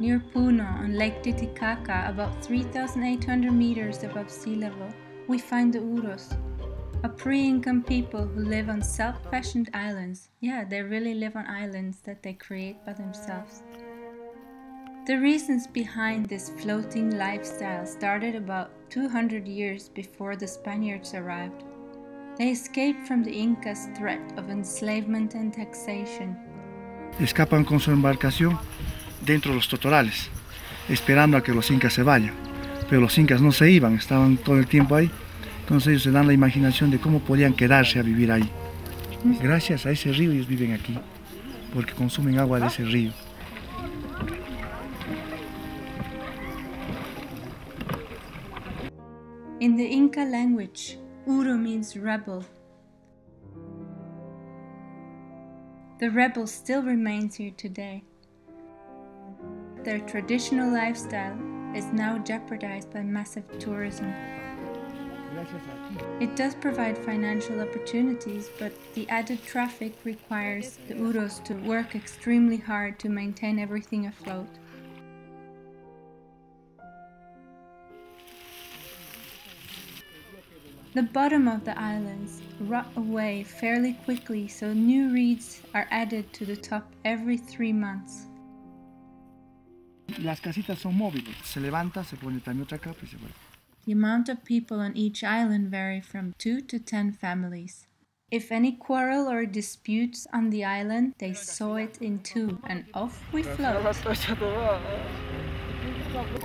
near Puno on Lake Titicaca, about 3,800 meters above sea level, we find the Uros, a pre-Incan people who live on self-fashioned islands. Yeah, they really live on islands that they create by themselves. The reasons behind this floating lifestyle started about 200 years before the Spaniards arrived. They escaped from the Inca's threat of enslavement and taxation. Escapan con su embarcación dentro de los totorales, esperando a que los incas se vayan. Pero los incas no se iban, estaban todo el tiempo ahí. Entonces ellos se dan la imaginación de cómo podían quedarse a vivir ahí. Gracias a ese río ellos viven aquí, porque consumen agua de ese río. In the Inca language, Uru means rebel. The rebel still remains here today. Their traditional lifestyle is now jeopardized by massive tourism. It does provide financial opportunities, but the added traffic requires the Uros to work extremely hard to maintain everything afloat. The bottom of the islands rot away fairly quickly, so new reeds are added to the top every 3 months. Las casitas son móviles. Se levanta, se pone también otra capa y se vuelve. The amount of people on each island vary from 2 to 10 families. If any quarrel or disputes on the island, they saw it in two, and off we float.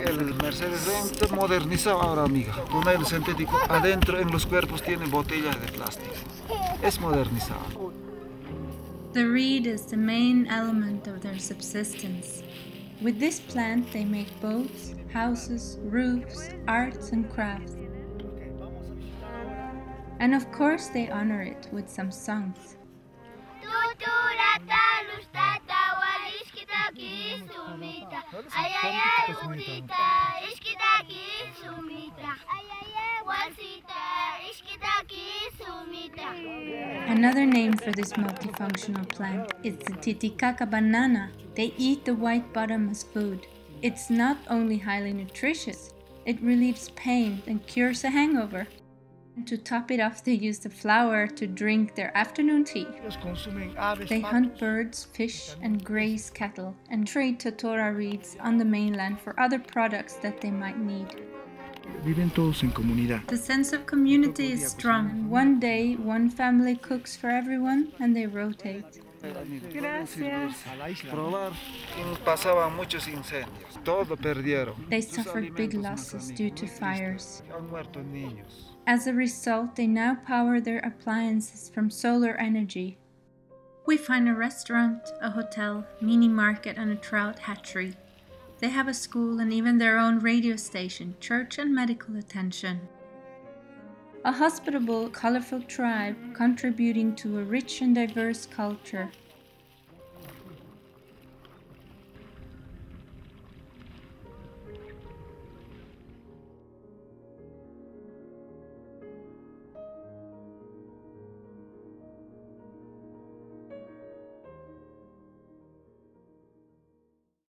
El Mercedes modernizado ahora, amiga. Con el sintético adentro en los cuerpos tiene botellas de plástico. Es modernizado. The reed is the main element of their subsistence. With this plant, they make boats, houses, roofs, arts and crafts. And of course, they honor it with some songs. Another name for this multifunctional plant is the Titicaca banana. They eat the white bottom as food. It's not only highly nutritious, it relieves pain and cures a hangover. And to top it off, they use the flower to drink their afternoon tea. They hunt birds, fish, and graze cattle, and trade Totora reeds on the mainland for other products that they might need. The sense of community is strong, and one day one family cooks for everyone and they rotate. They suffered big losses due to fires. As a result, they now power their appliances from solar energy. We find a restaurant, a hotel, mini market and a trout hatchery. They have a school and even their own radio station, church and medical attention. A hospitable, colorful tribe contributing to a rich and diverse culture.